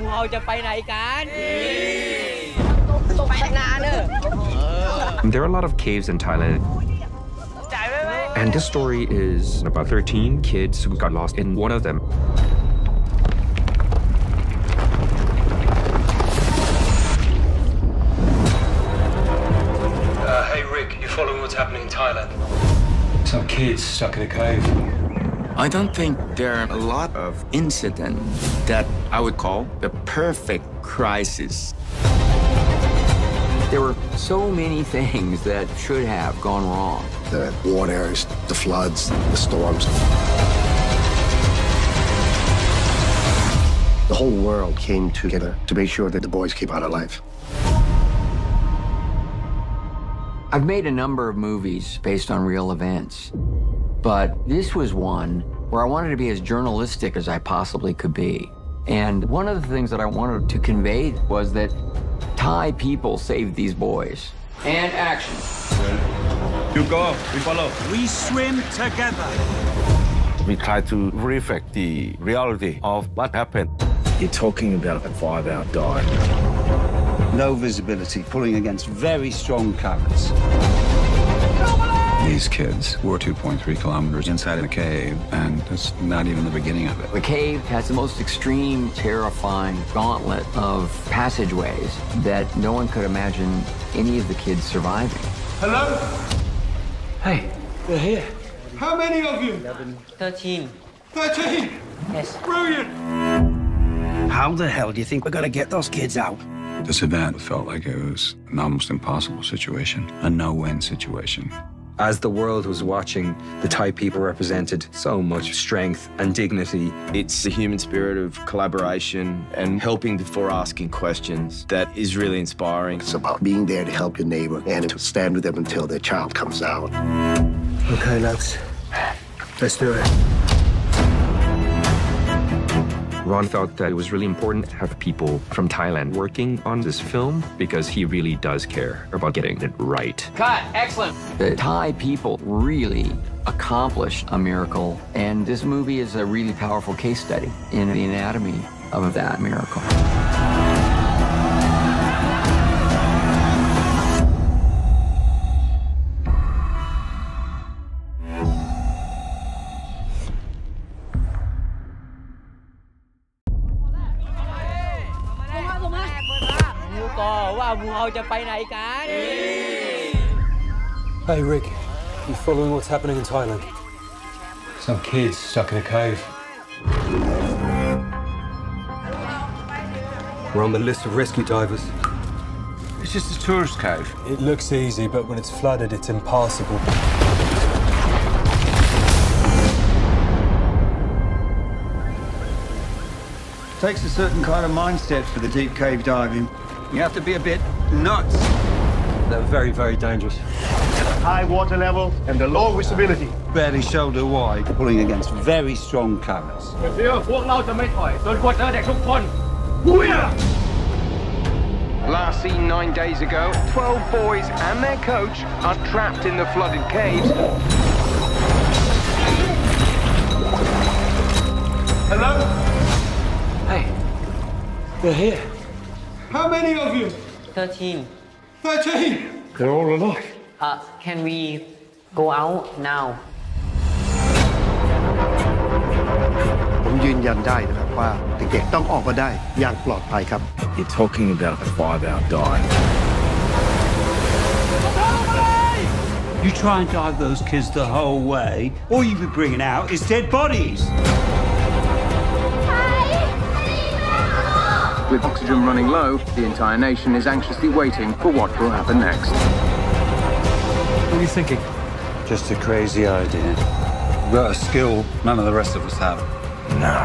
พวกเราจะไปไหนกันตกไปนานเนอะ There are a lot of caves in Thailand and this story is about 13 kids who got lost in one of them.Following what's happening in Thailand. Some kids stuck in a cave. I don't think there are a lot of incidents that I would call the perfect crisis. There were so many things that should have gone wrong. The waters, the floods, the storms. The whole world came together to make sure that the boys came out alive.I've made a number of movies based on real events, but this was one where I wanted to be as journalistic as I possibly could be. And one of the things that I wanted to convey was that Thai people saved these boys. And action. You go, we follow. We swim together. We try to reflect the reality of what happened. You're talking about a 5-hour dive.No visibility, pulling against very strong currents. These kids were 2.3 kilometers inside a cave, and that's not even the beginning of it. The cave has the most extreme, terrifying gauntlet of passageways that no one could imagine any of the kids surviving. Hello? Hey, they're here. How many of you? 11. 13. 13? Yes. Brilliant! How the hell do you think we're going to get those kids out?This event felt like it was an almost impossible situation, a no-win situation. As the world was watching, the Thai people represented so much strength and dignity. It's the human spirit of collaboration and helping before asking questions that is really inspiring. It's about being there to help your neighbor and to stand with them until their child comes out. Okay, let's do it. Ron felt that it was really important to have people from Thailand working on this film because he really does care about getting it right. Cut! Excellent! The Thai people really accomplished a miracle, and this movie is a really powerful case study in the anatomy of that miracle. Hey Rick, you following what's happening in Thailand? Some kids stuck in a cave. We're on the list of rescue divers. It's just a tourist cave. It looks easy, but when it's flooded, it's impassable. It takes a certain kind of mindset for the deep cave diving.You have to be a bit nuts. They're very, very dangerous. High water level and the low visibility. Barely shoulder wide, pulling against very strong currents. Last seen 9 days ago, 12 boys and their coach are trapped in the flooded caves. Hello? Hey, they're here.How many of you? 13. 13? They're all alive. Can we go out now? ผมยืนยันได้นะครับว่าเด็กๆต้องออกมาได้อย่างปลอดภัยครับ You're talking about a 5-hour dive. You try and dive those kids the whole way, all you'll be bringing out is dead bodies.With oxygen running low, the entire nation is anxiously waiting for what will happen next. What are you thinking? Just a crazy idea. We've got a skill none of the rest of us have. No.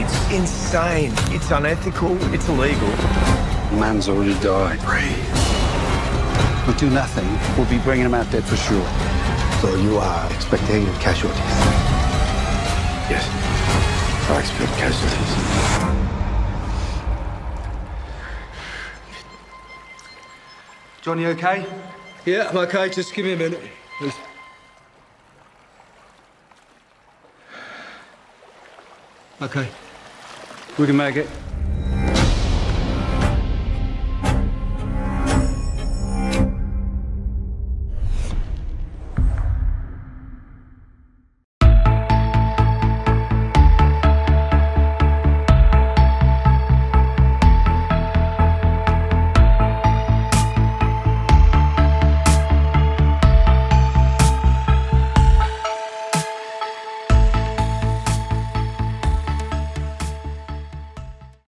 It's insane. It's unethical. It's illegal. Man's already died. Brave. We'll do nothing. We'll be bringing him out dead for sure. So you are expecting casualties? Yes. I expect casualties.John, you okay? Yeah, I'm okay. Just give me a minute, please. Okay. We can make it.